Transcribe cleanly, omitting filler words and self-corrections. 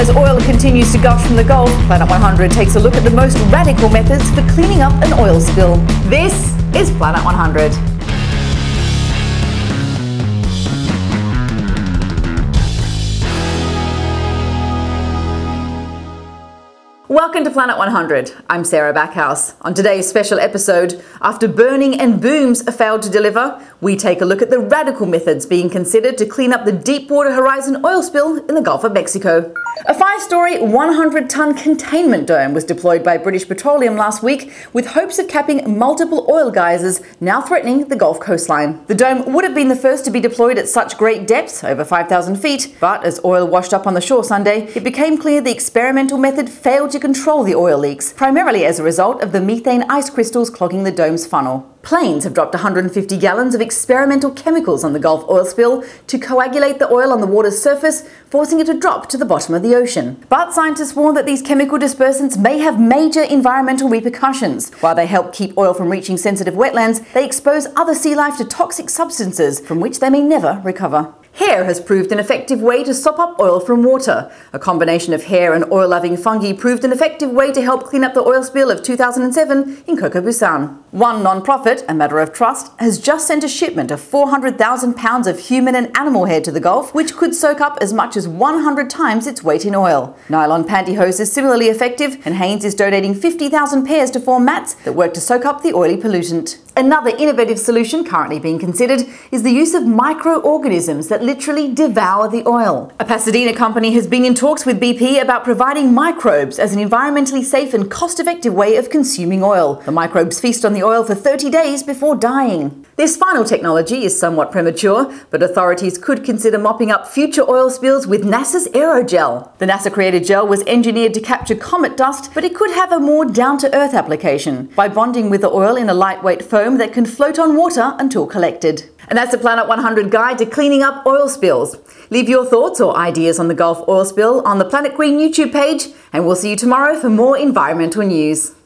As oil continues to gush from the Gulf, Planet 100 takes a look at the most radical methods for cleaning up an oil spill. This is Planet 100. Welcome to Planet 100. I'm Sarah Backhouse. On today's special episode, after Burning and Booms failed to deliver, we take a look at the radical methods being considered to clean up the Deepwater Horizon oil spill in the Gulf of Mexico. A 5-story, 100-ton containment dome was deployed by British Petroleum last week with hopes of capping multiple oil geysers now threatening the Gulf coastline. The dome would have been the first to be deployed at such great depths, over 5,000 feet, but as oil washed up on the shore Sunday, it became clear the experimental method failed to control the oil leaks, primarily as a result of the methane ice crystals clogging the dome's funnel. Planes have dropped 150 gallons of experimental chemicals on the Gulf oil spill to coagulate the oil on the water's surface, forcing it to drop to the bottom of the ocean. But scientists warn that these chemical dispersants may have major environmental repercussions. While they help keep oil from reaching sensitive wetlands, they expose other sea life to toxic substances from which they may never recover. Hair has proved an effective way to sop up oil from water. A combination of hair and oil-loving fungi proved an effective way to help clean up the oil spill of 2007 in Kokobusan. One non-profit, A Matter of Trust, has just sent a shipment of 400,000 pounds of human and animal hair to the Gulf, which could soak up as much as 100 times its weight in oil. Nylon pantyhose is similarly effective, and Haynes is donating 50,000 pairs to 4 mats that work to soak up the oily pollutant. Another innovative solution currently being considered is the use of microorganisms that literally devour the oil. A Pasadena company has been in talks with BP about providing microbes as an environmentally safe and cost-effective way of consuming oil. The microbes feast on the oil for 30 days before dying. This final technology is somewhat premature, but authorities could consider mopping up future oil spills with NASA's aerogel. The NASA-created gel was engineered to capture comet dust, but it could have a more down-to-earth application by bonding with the oil in a lightweight foam that can float on water until collected. And that's the Planet 100 guide to cleaning up oil spills. Leave your thoughts or ideas on the Gulf oil spill on the Planet Green YouTube page, and we'll see you tomorrow for more environmental news.